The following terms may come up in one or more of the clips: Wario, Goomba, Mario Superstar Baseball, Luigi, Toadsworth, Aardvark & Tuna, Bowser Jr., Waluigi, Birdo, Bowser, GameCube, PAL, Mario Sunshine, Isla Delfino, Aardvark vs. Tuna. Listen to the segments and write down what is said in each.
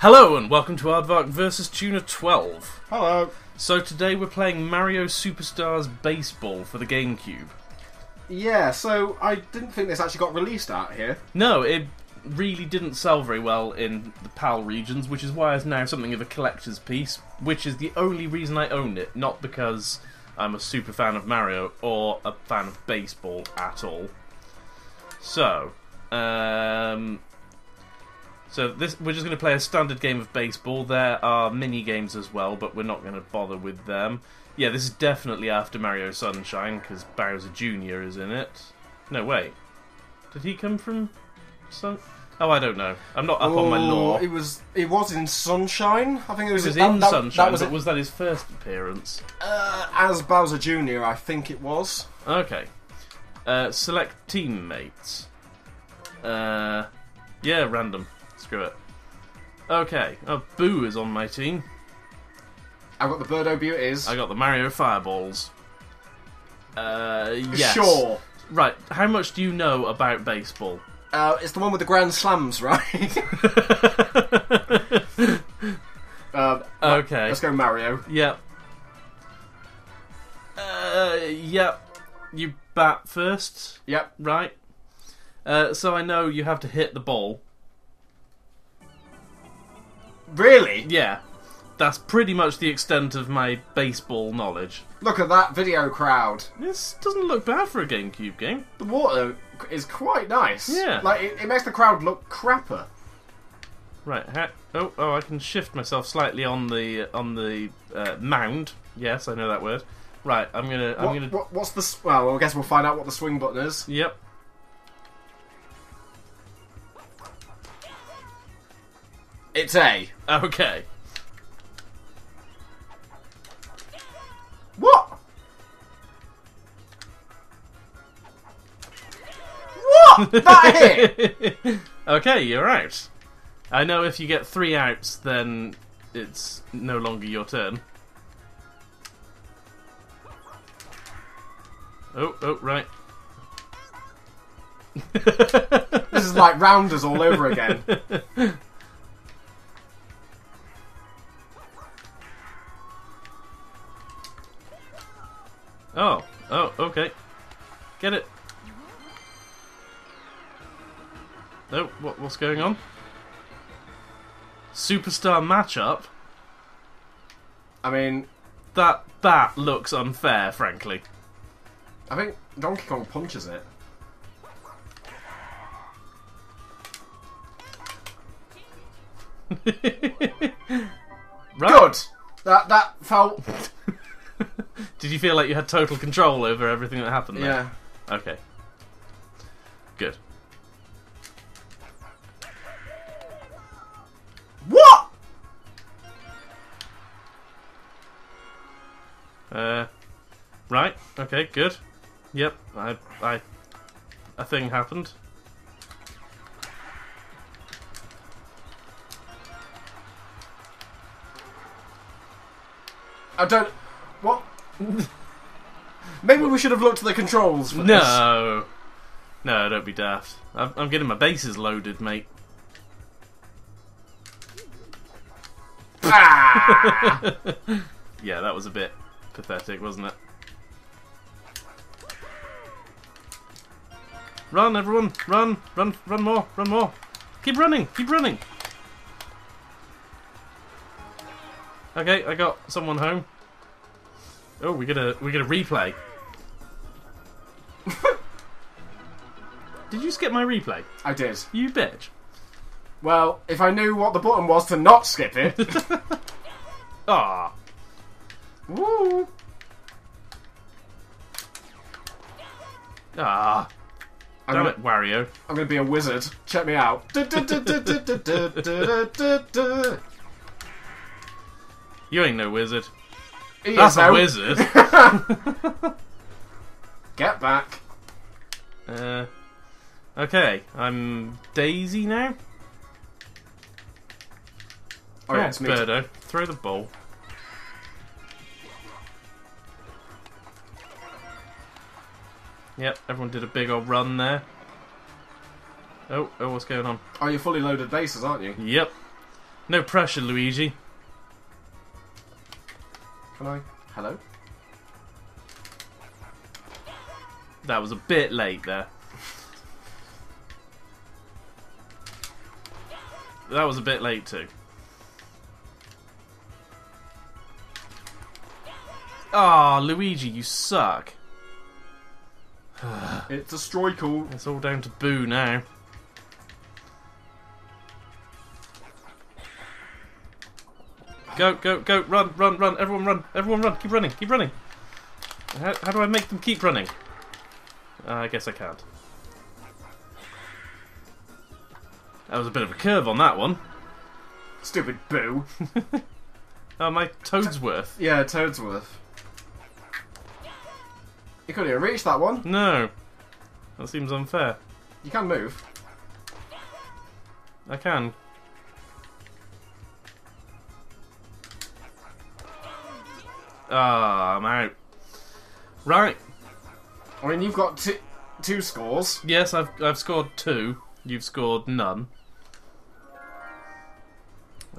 Hello and welcome to Aardvark vs. Tuna 12. Hello. So today we're playing Mario Superstars Baseball for the GameCube. Yeah, so I didn't think this actually got released out here. No, it really didn't sell very well in the PAL regions, which is why it's now something of a collector's piece, which is the only reason I own it, not because I'm a super fan of Mario or a fan of baseball at all. So, we're just going to play a standard game of baseball. There are mini-games as well, but we're not going to bother with them. Yeah, this is definitely after Mario Sunshine, because Bowser Jr. is in it. No, wait. Did he come from Sun... Oh, I don't know. I'm not up on my lore. It was in Sunshine? I think it was in Sunshine, was that his first appearance? As Bowser Jr., I think it was. Okay. Select teammates. Yeah, random. Screw it. Okay. Oh, Boo is on my team. I've got the Birdo Beauties. I got the Mario Fireballs. Yes. Sure. Right. How much do you know about baseball? It's the one with the Grand Slams, right? Okay. Let's go Mario. Yep. Yep. You bat first. Yep. Right. So I know you have to hit the ball. Really? Yeah. That's pretty much the extent of my baseball knowledge. Look at that video crowd. This doesn't look bad for a GameCube game. The water is quite nice. Yeah. Like, it makes the crowd look crapper. Right. Oh, I can shift myself slightly on the mound. Yes, I know that word. Right. Well, I guess we'll find out what the swing button is. Yep. It's A. Okay. What? What? That hit? Okay, you're out. I know if you get 3 outs, then it's no longer your turn. Oh, right. This is like rounders all over again. Oh, okay. Get it. No, what's going on? Superstar matchup? I mean... That bat looks unfair, frankly. I think Donkey Kong punches it. Right. Good! That felt... Did you feel like you had total control over everything that happened there? Yeah. Okay. Good. What? Right. Okay, good. Yep. A thing happened. What? Maybe we should have looked at the controls for this. No, don't be daft. I'm getting my bases loaded, mate. Ah! Yeah, that was a bit pathetic, wasn't it? Run, everyone! Run! Run! Run more! Run more! Keep running! Keep running! Okay, I got someone home. Oh, we get a replay. Did you skip my replay? I did. You bitch. Well, if I knew what the button was to not skip it. Ah. Woo. Ah. Damn it, Wario. I'm gonna be a wizard. Check me out. You ain't no wizard. That's a wizard. Get back. Okay, I'm Daisy now. Oh, yeah, it's Birdo. Throw the ball. Yep, everyone did a big old run there. Oh, what's going on? Oh, you're fully loaded bases, aren't you? Yep. No pressure, Luigi. Hello? Hello? That was a bit late there. That was a bit late too. Ah, Luigi, you suck. It's a strike call. It's all down to Boo now. Go, go, go, run, run, run, everyone run, everyone run, keep running, keep running. How do I make them keep running? I guess I can't. That was a bit of a curve on that one. Stupid Boo. Oh, my Toadsworth. Yeah, Toadsworth. You couldn't even reach that one. No. That seems unfair. You can move. I can. Ah, I'm out. Right. I mean, you've got two scores. Yes, I've scored 2. You've scored none.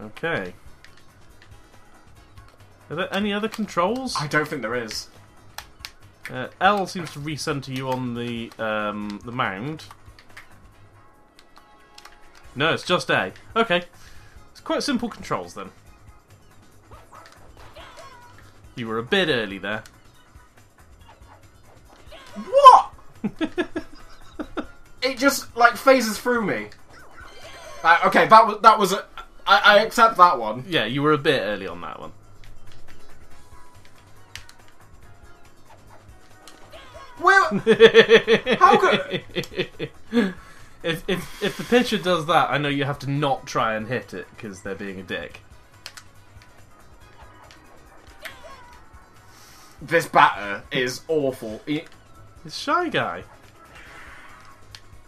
Okay. Are there any other controls? I don't think there is. L seems to recenter you on the mound. No, it's just A. Okay. It's quite simple controls then. You were a bit early there. What? It just like phases through me. Okay, that was. I accept that one. Yeah, you were a bit early on that one. Well, how could? If the pitcher does that, I know you have to not try and hit it because they're being a dick. This batter is awful. It's Shy Guy.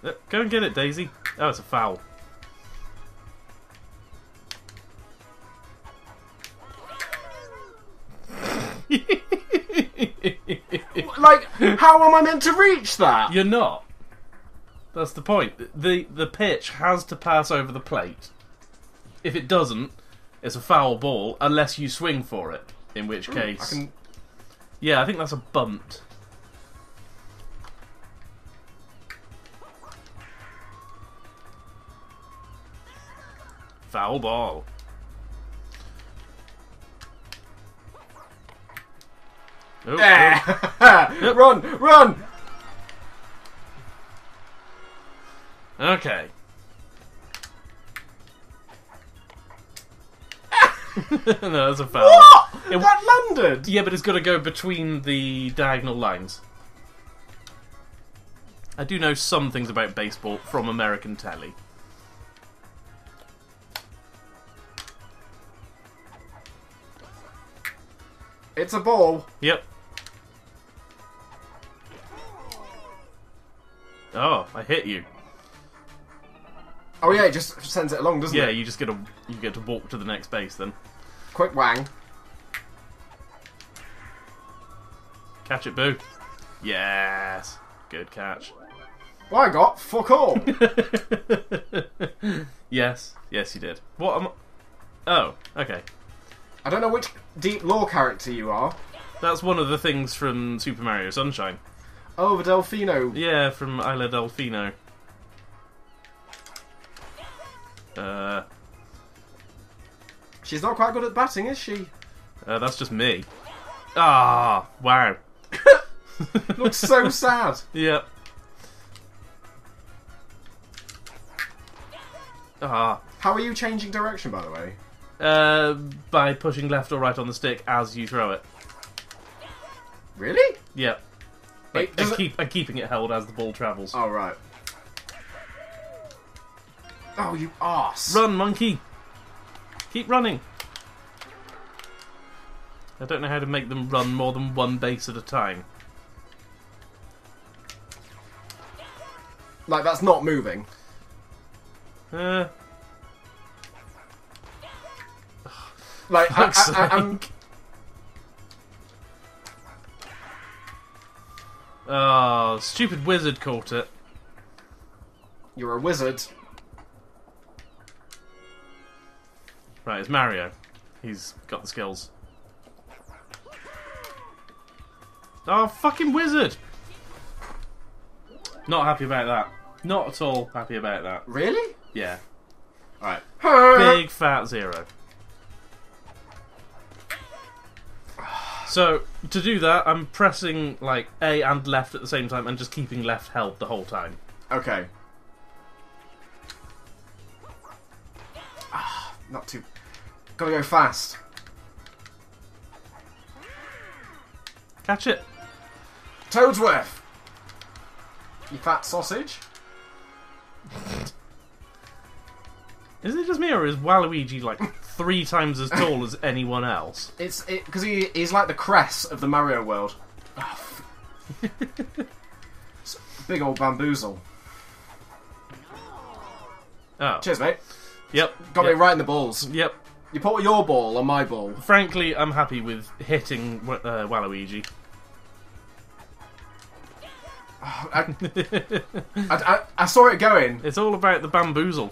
Go and get it, Daisy. Oh, it's a foul. Like, how am I meant to reach that? You're not. That's the point. The pitch has to pass over the plate. If it doesn't, it's a foul ball unless you swing for it. In which case... Yeah, I think that's a bunt. Foul ball. Oh, oh. Run, run! Okay. No, that's a foul. What? That landed! Yeah, but it's got to go between the diagonal lines. I do know some things about baseball from American telly. It's a ball. Yep. Oh, I hit you. Oh yeah, it just sends it along, doesn't it? Yeah, you just get to walk to the next base then. Quick wang. Catch it, Boo. Yes. Good catch. Well, I got fuck all. Yes. Yes, you did. What am I... Oh, okay. I don't know which deep lore character you are. That's one of the things from Super Mario Sunshine. Oh, the Delfino. Yeah, from Isla Delfino. She's not quite good at batting, is she? That's just me. Ah, wow. Looks so sad. Yep. Ah. How are you changing direction, by the way? By pushing left or right on the stick as you throw it. Really? Yeah. Like, I'm keeping it held as the ball travels. Oh, right. Oh, you arse. Run, monkey. Keep running. I don't know how to make them run more than one base at a time. Like, that's not moving. Like, I'm... Oh, stupid wizard caught it. You're a wizard. Right, it's Mario. He's got the skills. Oh, fucking wizard! Not happy about that. Not at all happy about that. Really? Yeah. Alright. Big fat zero. So, to do that, I'm pressing, like, A and left at the same time and just keeping left held the whole time. Okay. Not too... Gotta go fast. Catch it. Toadsworth! You fat sausage. Is it just me, or is Waluigi, like, 3 times as tall as anyone else? It's... Because he's like the crest of the Mario world. Oh, big old bamboozle. Oh. Cheers, mate. Yep. Got me right in the balls. Yep. You put your ball on my ball. Frankly, I'm happy with hitting Waluigi. Oh, I saw it going. It's all about the bamboozle.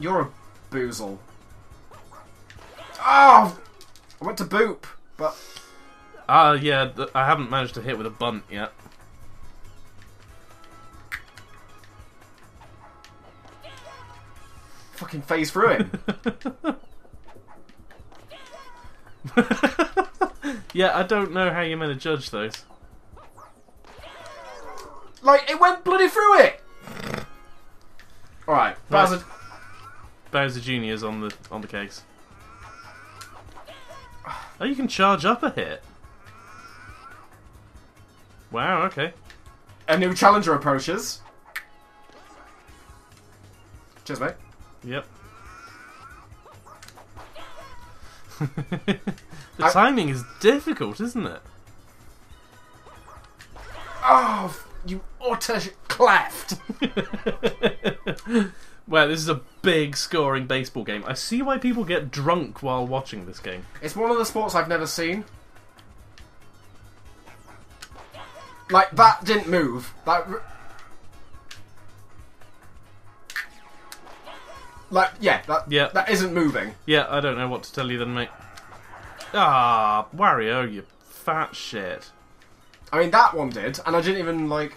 You're a boozle. Oh! I went to boop, but... yeah, I haven't managed to hit with a bunt yet. Fucking phase through him. Yeah, I don't know how you're meant to judge those. Like, it went bloody through it! Alright, Bowser... Bowser Jr. is on the case. Oh, you can charge up a hit. Wow, okay. A new challenger approaches. Cheers, mate. Yep. The timing is difficult, isn't it? Oh, you utter cleft! Wow, this is a big scoring baseball game. I see why people get drunk while watching this game. It's one of the sports I've never seen. Like, that didn't move. That... Like, yeah, that isn't moving. Yeah, I don't know what to tell you then, mate. Ah, Wario, you fat shit. I mean, that one did, and I didn't even, like...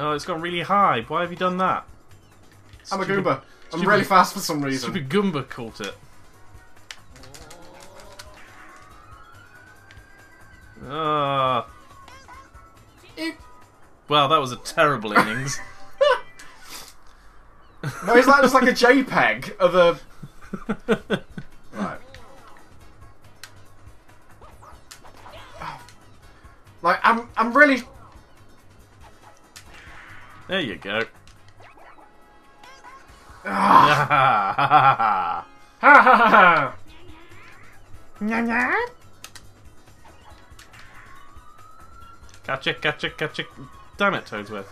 Oh, it's gone really high. Why have you done that? Stupid, I'm a Goomba. I'm really fast for some reason. Stupid Goomba caught it. Wow, that was a terrible innings. No, is that just like a JPEG of a... Right. Oh. Like, I'm really... There you go. Ha ha ha ha. Catch it, catch it, catch it. Damn it, Toadsworth.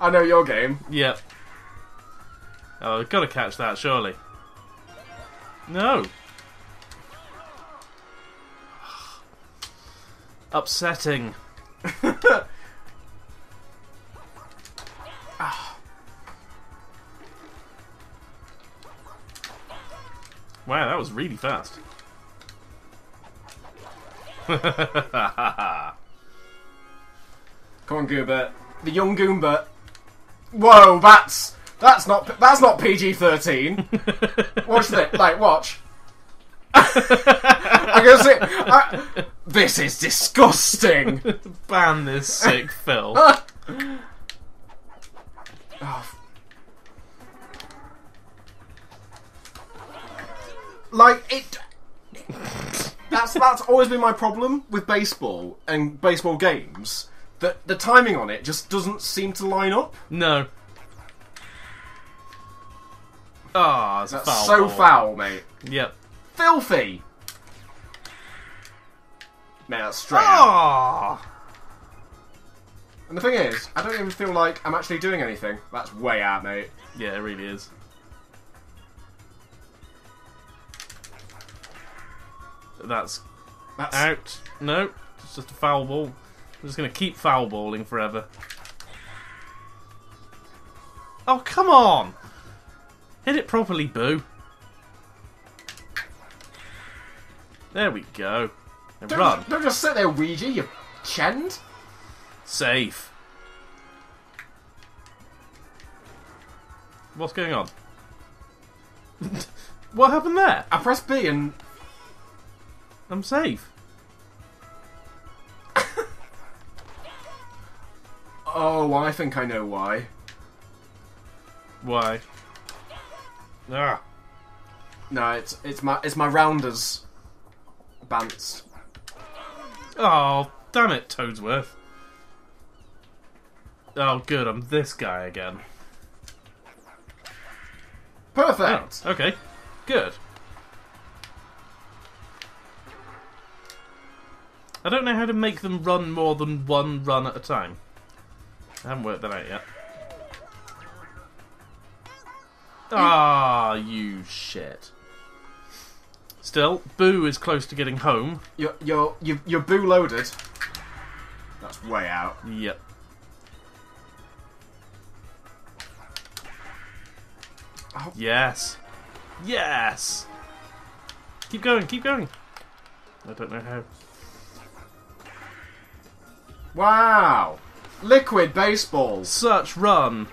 I know your game. Yep. Oh, we've got to catch that, surely. No. Upsetting. Oh. Wow, that was really fast. Come on, Goomba. The young Goomba. Whoa, that's not PG-13. Watch this. Like, watch. I can see. This is disgusting. Ban this sick film. Oh. Like it. That's always been my problem with baseball and baseball games. That the timing on it just doesn't seem to line up. No. Ah, oh, that's so ball. Foul, mate. Yep. Filthy. Man, that's straight out. And the thing is, I don't even feel like I'm actually doing anything. That's way out, mate. Yeah, it really is. That's out. No, it's just a foul ball. I'm just going to keep foul balling forever. Oh, come on! Hit it properly, boo. There we go. Now run. Don't just sit there, Ouija, you chend. Safe. What's going on? What happened there? I pressed B and... I'm safe. Oh, I think I know why. Why? Ah. No, it's my rounders. Bants. Oh, damn it, Toadsworth. Oh, good, I'm this guy again. Perfect! Oh, okay, good. I don't know how to make them run more than one run at a time. I haven't worked that out yet. Ah, you shit. Still, Boo is close to getting home. You're Boo loaded. That's way out. Yep. Oh. Yes. Yes! Keep going, keep going. I don't know how. Wow! Liquid baseball! Such run!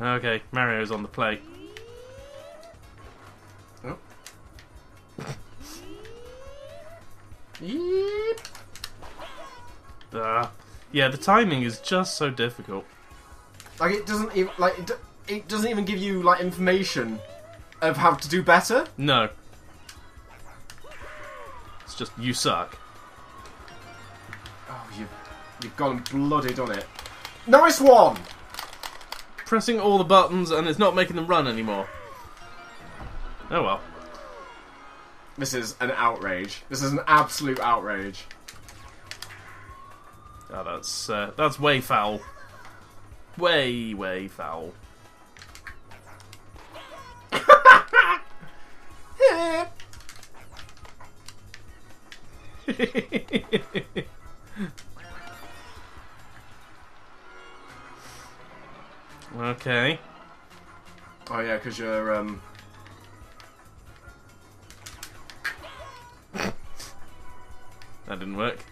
Okay, Mario's on the plate. Oh. Yep. Yeah, the timing is just so difficult. Like it doesn't even it doesn't even give you like information of how to do better. No. It's just you suck. Oh, you've gone blooded on it. Nice one. Pressing all the buttons and it's not making them run anymore. Oh well. This is an outrage. This is an absolute outrage. Oh, that's way foul. Way, way foul. Okay. Oh yeah, because you're that didn't work.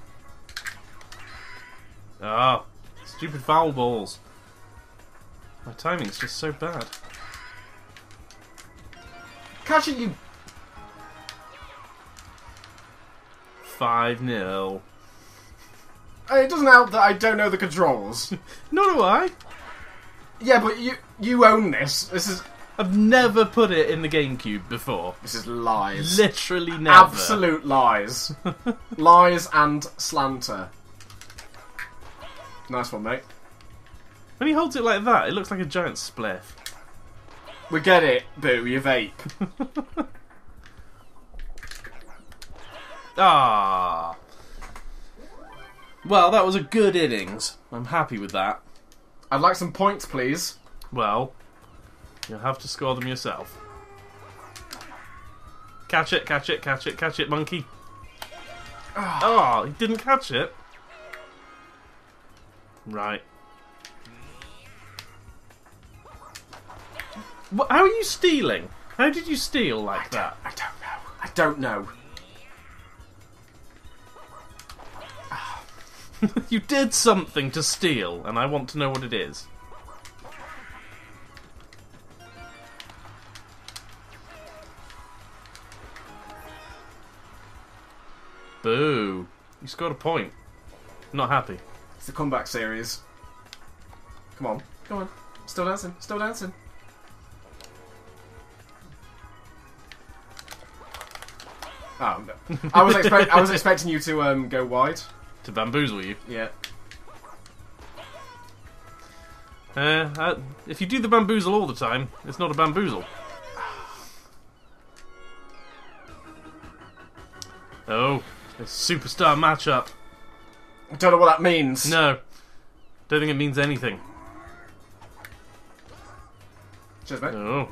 Oh, stupid foul balls. My timing's just so bad. Catch it, you! 5-0. It doesn't help that I don't know the controls. Nor do I. Yeah, but you own this. This is... I've never put it in the GameCube before. This is lies. Literally never. Absolute lies. Lies and slander. Nice one, mate. When he holds it like that, it looks like a giant spliff. We get it, Boo, you vape. Ah. Well, that was a good innings. I'm happy with that. I'd like some points, please. Well, you'll have to score them yourself. Catch it, catch it, catch it, catch it, monkey. Ah, oh, he didn't catch it. Right. How are you stealing? How did you steal like that? I don't know. I don't know. You did something to steal, and I want to know what it is. Boo. You scored a point. Not happy. It's the comeback series. Come on. Come on. Still dancing. Still dancing. Oh, no. I was expecting you to go wide. To bamboozle you? Yeah. If you do the bamboozle all the time, it's not a bamboozle. Oh, it's a superstar matchup. I don't know what that means. No. Don't think it means anything. Cheers, mate. Oh.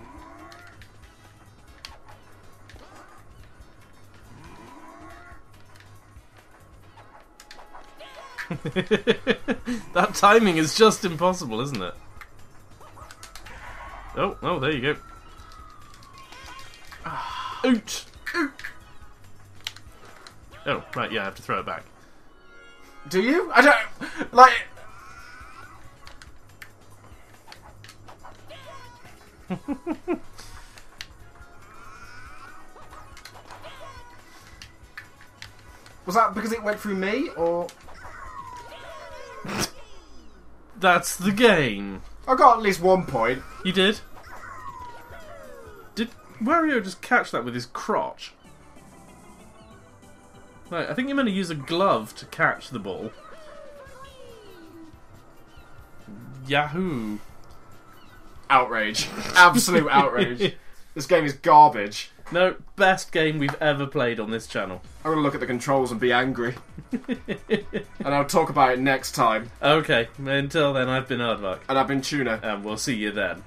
That timing is just impossible, isn't it? Oh, oh, there you go. Oot! Oot! Oh, right, yeah, I have to throw it back. Do you? I don't... Like... Was that because it went through me, or...? That's the game. I got at least 1 point. You did? Did Mario just catch that with his crotch? No, I think you're meant to use a glove to catch the ball. Yahoo! Outrage. Absolute outrage. This game is garbage. No, best game we've ever played on this channel. I'm gonna look at the controls and be angry. And I'll talk about it next time. Okay, until then I've been Aardvark. And I've been Tuna. And we'll see you then.